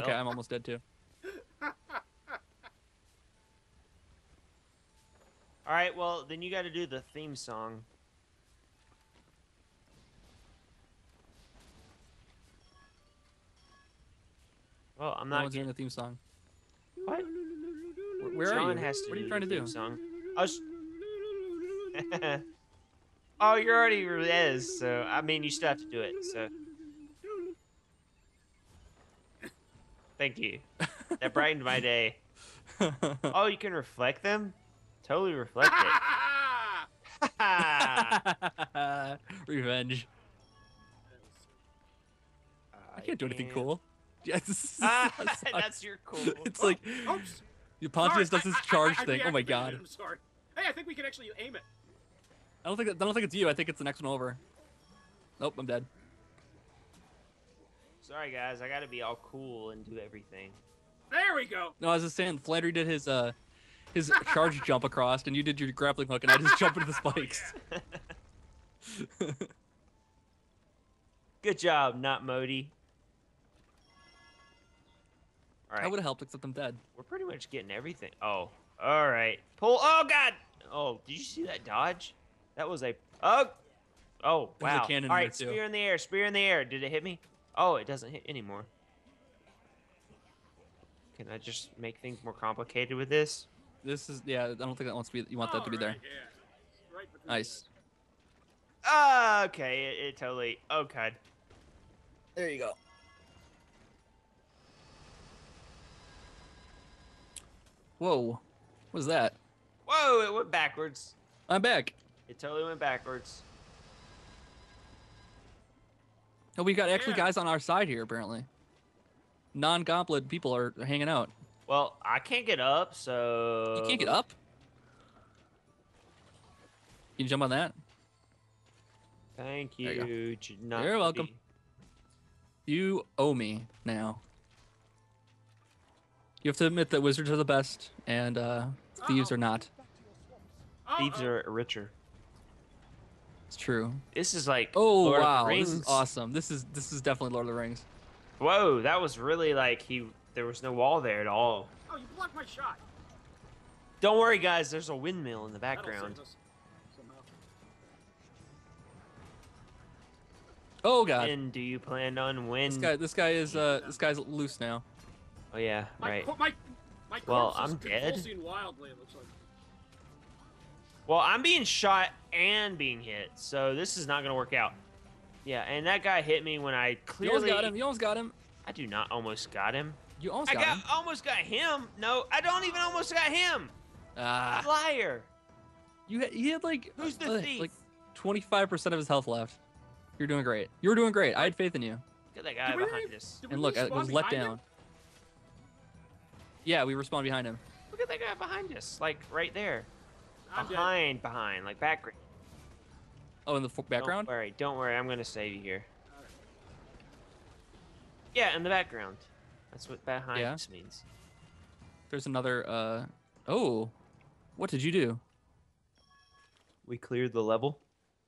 Well. Okay, I'm almost dead too. Alright, well, then you gotta do the theme song. Well, I'm not doing the theme song. What? Where are you? What are you trying to do? Song. Oh, you're already res, so I mean, you still have to do it. So, thank you. That brightened my day. Oh, you can reflect them. Totally reflect it. Revenge. I can't do anything cool. Yes. That's your cool. It's like oops. Pontius does this charge thing. Oh my god. I'm sorry. Hey, I think we can actually aim it. I don't think it's you. I think it's the next one over. Nope, I'm dead. Sorry guys, I gotta be all cool and do everything. There we go. No, I was just saying, Flannery did his charge jump across, and you did your grappling hook, and I just jumped into the spikes. Oh, yeah. Good job, not Modi. All right. I would have helped, except I'm dead. We're pretty much getting everything. Oh, all right. Pull. Oh god. Oh, did you see that dodge? That was a oh wow. A cannon. All right, spear in the air. Spear in the air. Did it hit me? Oh, it doesn't hit anymore. Can I just make things more complicated with this? This is yeah. I don't think that wants to be. You want that to be there? Yeah. Right nice. Ah, okay. It totally. Oh god. There you go. Whoa. What was that? Whoa, it went backwards. I'm back. It totally went backwards. Oh, we got actually guys on our side here, apparently. Non-goblet people are hanging out. Well, I can't get up, so... You can't get up? Can you jump on that? Thank you. You You're welcome. You owe me now. You have to admit that wizards are the best, and thieves are not. Thieves are richer. It's true. This is like Lord of the Rings. This is awesome. This is definitely Lord of the Rings. Whoa, that was really like there was no wall there at all. Oh, you blocked my shot. Don't worry, guys. There's a windmill in the background. Oh god. And do you plan on when? This guy is this guy's loose now. Oh yeah, right. My well, I'm dead. Wildly, it looks like. Well, I'm being shot and being hit, so this is not gonna work out. Yeah, and that guy hit me when I clearly. You almost got him. You almost got him. I do not almost got him. You almost got him. I almost got him. No, I don't even almost got him. Ah. Liar. He had like. Who's the thief? Like 25% of his health left. You're doing great. You were doing great. I had faith in you. Look at that guy behind us. And look, I was let down. Him? Yeah, we respawned behind him. Look at that guy behind us, like right there. Behind, like background. Oh, in the background? Don't worry, I'm gonna save you here. All right. Yeah, in the background. That's what behind us means. There's another, oh, what did you do? We cleared the level.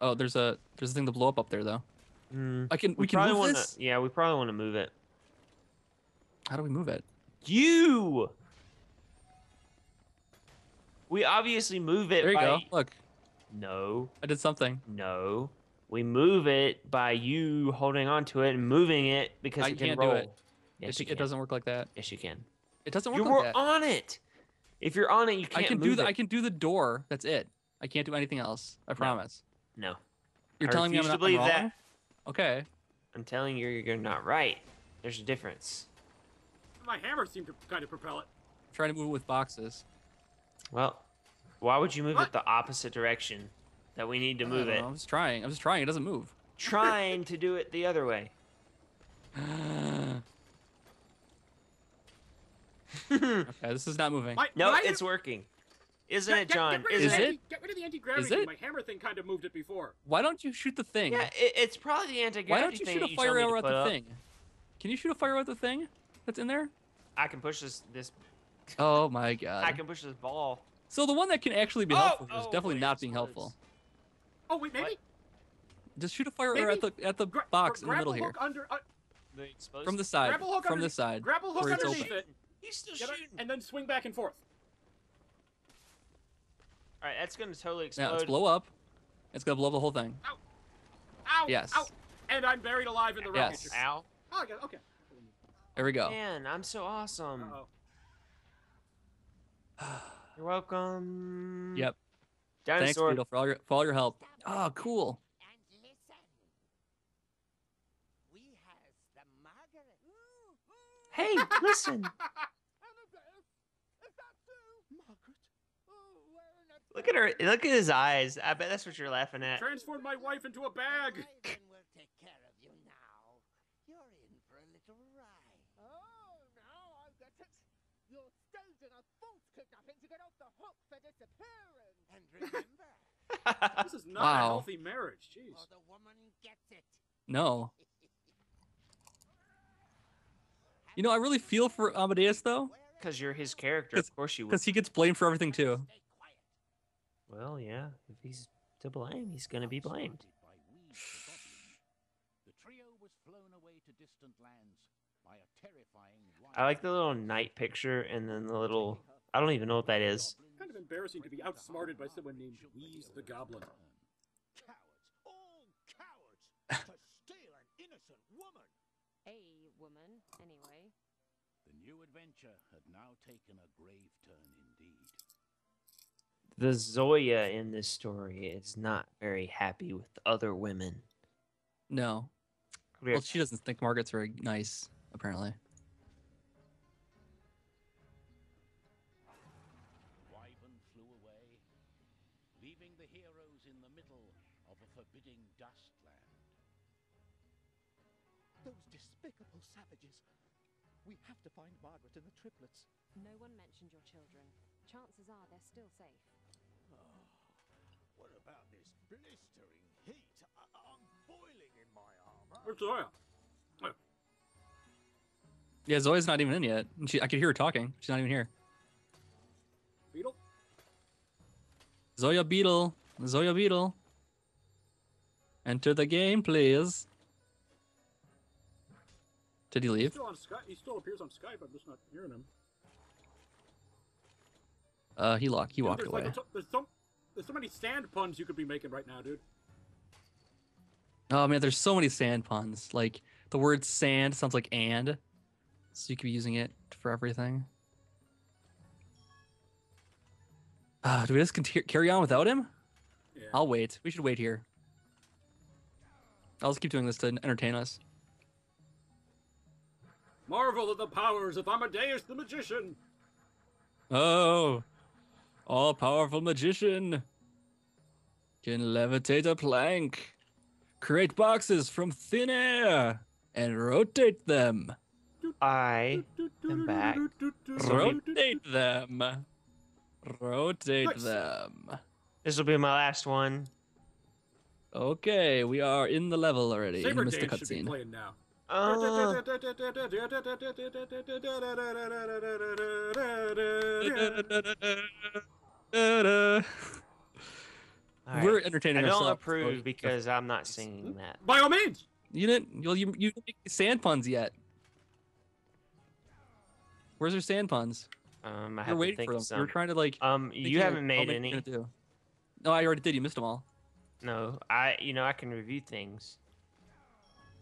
Oh, there's a thing to blow up there though. Mm. We can move this? Yeah, we probably wanna move it. How do we move it? You! We obviously move it by... There you go, look. No. I did something. No. We move it by you holding on to it and moving it because it can roll. I can't do it. Yes, it doesn't work like that. Yes, you can. It doesn't work like that. You were on it! If you're on it, you can't move it. I can do the door. That's it. I can't do anything else. I promise. No. You're telling me I'm not wrong? I refuse to believe that. Okay. I'm telling you you're not right. There's a difference. My hammer seemed to kind of propel it. I'm trying to move it with boxes. Well, why would you move it the opposite direction that we need to move it? I was trying. It doesn't move. Trying to do it the other way. Okay, this is not moving. No, it's working. Isn't it, John? Is it? Get rid of the anti-gravity thing. My hammer thing kind of moved it before. Why don't you shoot the thing? Yeah, it's probably the anti-gravity thing. Why don't you shoot a fire arrow at the thing? Can you shoot a fire arrow at the thing? That's in there? I can push this. Oh my god. I can push this ball. So the one that can actually be helpful is definitely not being helpful. Oh wait, maybe? Just shoot a fire arrow at the box in the middle here. From the side. Grapple hook from underneath. The side. Grapple hook underneath it. He's still shooting. And then swing back and forth. All right, that's gonna totally explode. Now, let's blow up. It's gonna blow up the whole thing. Ow! Ow! Yes. Ow. And I'm buried alive in the rocket. Yes. Ow. Oh, okay. There we go. Man, I'm so awesome. Uh-oh. You're welcome. Yep. Dinosaur. Thanks, Beetle, for all your help. Oh, cool. Hey, listen. Look at her. Look at his eyes. I bet that's what you're laughing at. Transform my wife into a bag. We'll take care of you now. You're in for a little ride. Oh, now I get it. You're staging a false kidnapping to get off the hook for disappearance. And remember, this is not a healthy marriage. Jeez. Or the woman gets it. No. You know, I really feel for Amadeus though. Because you're his character. Of course you would. Because he gets blamed for everything too. Well, yeah, if he's to blame, he's going to be blamed. I like the little night picture and then the little, I don't even know what that is. Kind of embarrassing to be outsmarted by someone named Wheeze the Goblin. Cowards, all cowards, to steal an innocent woman. A woman, anyway. The new adventure had now taken a grave turn indeed. The Zoya in this story is not very happy with other women. No. Well, she doesn't think Margaret's very nice, apparently. Wyvern flew away, leaving the heroes in the middle of a forbidding dustland. Those despicable savages. We have to find Margaret and the triplets. No one mentioned your children. Chances are they're still safe. Oh, what about this blistering heat? I'm boiling in my armor. Where's Zoya? Where? Yeah, Zoya's not even in yet. I could hear her talking. She's not even here. Beetle? Zoya Beetle. Zoya Beetle. Enter the game, please. Did he leave? He's still on Skype. He still appears on Skype. I'm just not hearing him. He walked away. Like, there's so many sand puns you could be making right now, dude. Oh man, there's so many sand puns. Like the word sand sounds like and, so you could be using it for everything. Do we just carry on without him? Yeah. I'll wait. We should wait here. I'll just keep doing this to entertain us. Marvel at the powers of Amadeus the Magician. Oh. All-powerful magician can levitate a plank, create boxes from thin air, and rotate them. I am back. Rotate them. Rotate them. This will be my last one. Okay, we are in the level already. You missed the cutscene. We're entertaining ourselves. I don't approve because I'm not singing that. By all means, you didn't make sand puns yet. Where's your sand puns? I have to think of some. You're trying to like. You haven't made any. No, I already did. You missed them all. No, I can review things.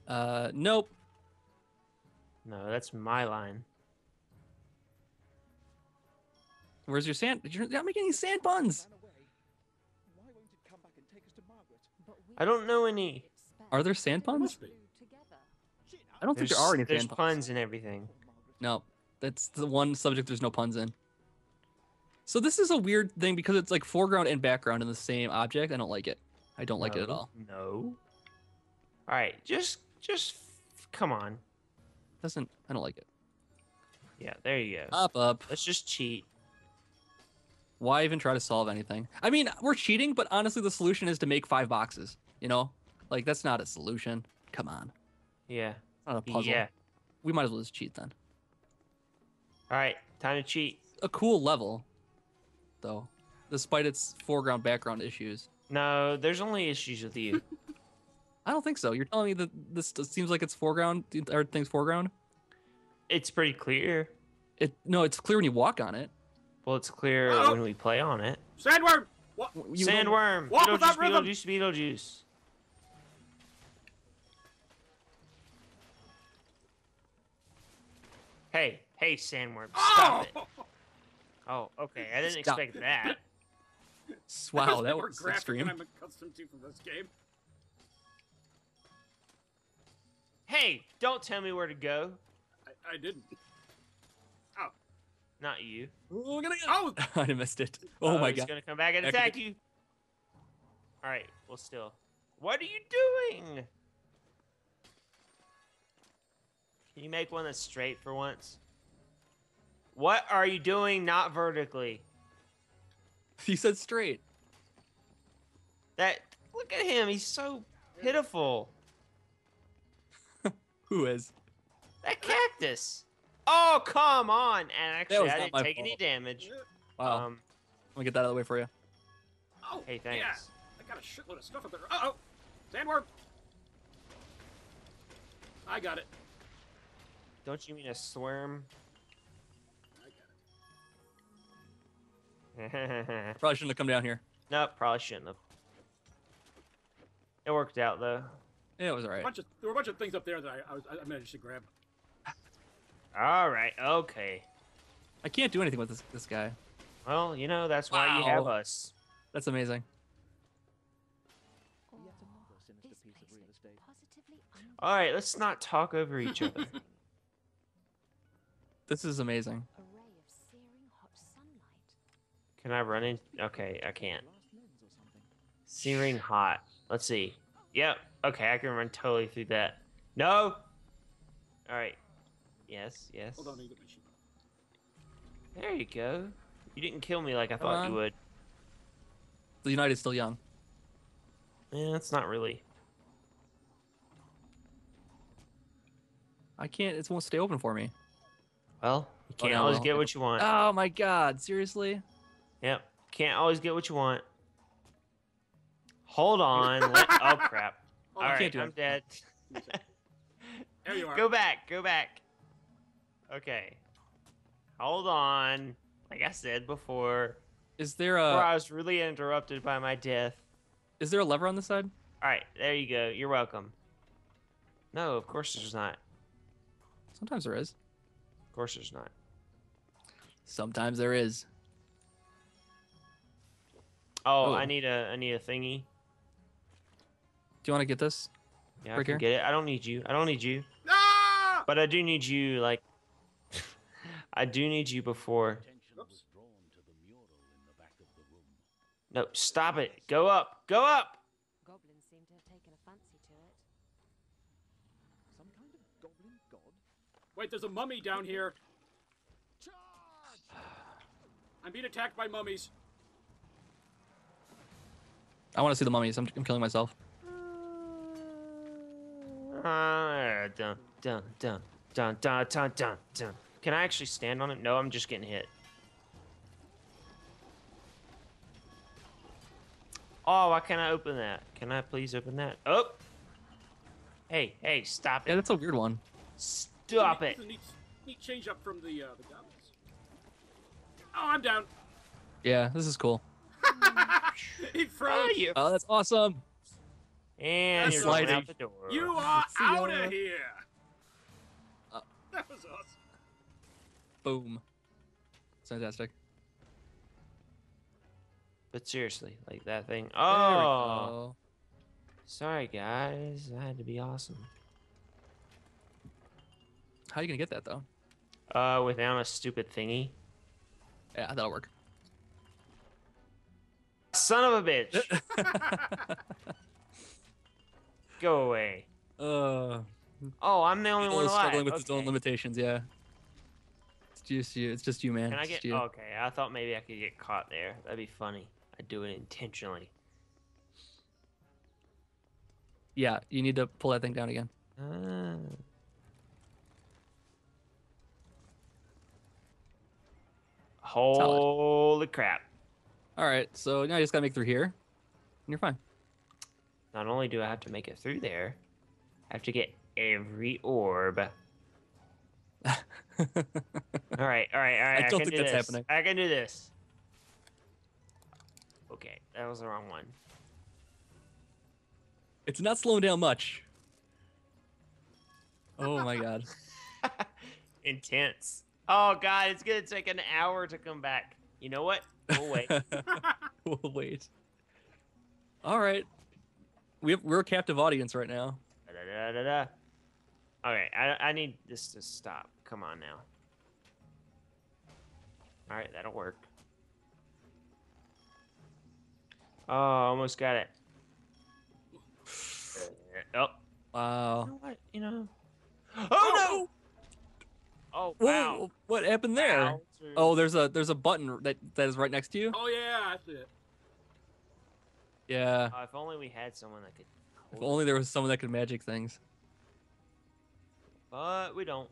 Nope. No, that's my line. Where's your sand? You're not making any sand puns. I don't know any. Are there sand puns? I don't think there are any sand puns. There's puns in everything. No, that's the one subject there's no puns in. So this is a weird thing because it's like foreground and background in the same object. I don't like it. I don't like it at all. No. All right, just come on. I don't like it. Yeah, there you go. Up. Let's just cheat. Why even try to solve anything? I mean, we're cheating, but honestly, the solution is to make 5 boxes. You know, like that's not a solution. Come on. Yeah. It's not a puzzle. Yeah. We might as well just cheat then. All right, time to cheat. A cool level, though, despite its foreground background issues. No, there's only issues with you. I I don't think so. You're telling me that this seems like it's foreground, the entire thing's foreground? It's pretty clear. It's clear when you walk on it. Well, it's clear when we play on it. Sandworm! Sandworm! Walk without rhythm! Beetlejuice. Hey, Sandworm, stop it. Oh, okay, I didn't expect that. Wow, that was extreme. I'm accustomed to from this game. Hey, don't tell me where to go. I didn't. Oh. Not you. Oh, we're gonna go. Oh. I missed it. Oh my god. He's gonna come back and attack you. All right, well still. What are you doing? Can you make one that's straight for once? What are you doing not vertically? He said straight. Look at him. He's so pitiful. Who is? That cactus. Oh, come on. And actually, I didn't take any damage. Wow. Let me get that out of the way for you. Oh, hey, thanks. Yeah. I got a shitload of stuff up there. Uh-oh. Sandworm. I got it. Don't you mean a swarm? Probably shouldn't have come down here. No, probably shouldn't have. It worked out though. It was alright. There were a bunch of things up there that I managed to grab. Alright, okay. I can't do anything with this guy. Well, you know, that's why you have us. That's amazing. Alright, let's not talk over each other. This is amazing. Can I run in? Okay, I can't. Searing hot. Let's see. Yep. Okay, I can run totally through that. No! Alright. Yes. Hold on, let me get my sheep. There you go. You didn't kill me like I thought you would. The United's still young. Yeah, that's not really. I can't. It won't stay open for me. Well, you can't always get what you want. Oh my god, seriously? Yep, can't always get what you want. Hold on. Oh, crap. All right, I'm dead. There you are. Go back. Okay. Hold on. Like I said before. Is there a... Before I was really interrupted by my death. Is there a lever on the side? All right, there you go. You're welcome. No, of course there's not. Sometimes there is. Of course there's not. Sometimes there is. Oh, I need a thingy. Do you want to get this? Yeah, I can get it. I don't need you. No! But I do need you, like... I do need you before... Oops. No, stop it. Go up! Goblins seem to have taken a fancy to it. Some kind of goblin god? Wait, there's a mummy down here. Charge! I'm being attacked by mummies. I want to see the mummies. I'm killing myself. Dun dun dun dun dun dun dun. Can I actually stand on it? No, I'm just getting hit. Oh, why can't I open that? Can I please open that? Oh. Hey, stop it. Yeah, that's a weird one. Stop it. Neat change up from the goblins. Oh, I'm down. Yeah, this is cool. He froze you. Oh, that's awesome. And you're sliding out the door. You are out of here. That was awesome. Boom. That's fantastic. But seriously, like that thing. Oh. Sorry, guys. That had to be awesome. How are you going to get that, though? Without a stupid thingy. Yeah, that'll work. Son of a bitch. Go away. Oh, I'm the only one alive. Struggling with his own limitations, yeah. It's just you. It's just you, man. Can I get... Okay, I thought maybe I could get caught there. That'd be funny. I'd do it intentionally. Yeah, you need to pull that thing down again. Holy crap. All right, so now you just gotta make it through here, and you're fine. Not only do I have to make it through there, I have to get every orb. All right. I don't think that's happening. I can do this. Okay, that was the wrong one. It's not slowing down much. Oh my god. Intense. Oh god, it's gonna take an hour to come back. You know what? We'll wait. We'll wait. All right. We're a captive audience right now. All right, I need this to stop. Come on now. All right, that'll work. Oh, almost got it. Oh. Wow. You know what? You know. Oh no! Oh wow! Whoa, what happened there? Wow. Oh, there's a button that is right next to you. Oh yeah, I see it. Yeah. If only we had someone that could. If only there was someone that could magic things. But we don't.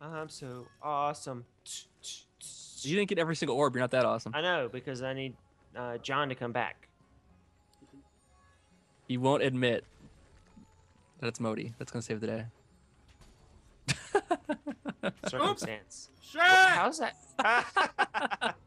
I'm so awesome. You didn't get every single orb. You're not that awesome. I know, because I need John to come back. He won't admit that it's Modi. That's going to save the day. Circumstance. Sure. How's that?